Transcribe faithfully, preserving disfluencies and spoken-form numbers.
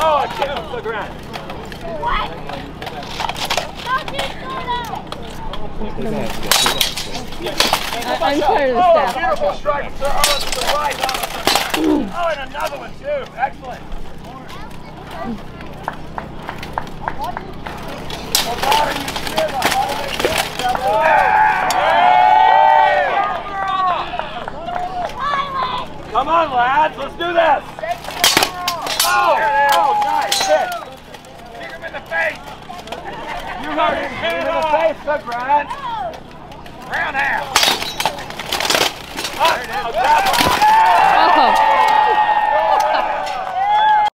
Oh, I came off the ground. What? Stop it, Toto! I'm tired of this stuff. Oh, beautiful strike, sir. Oh, to the right. Oh, and another one, too. Excellent. Come on, lads. Let's do this. Oh, oh, nice hit. Kick him in the face. You heard him. Kick him in the face, look, Brian. Round half. Oh, oh.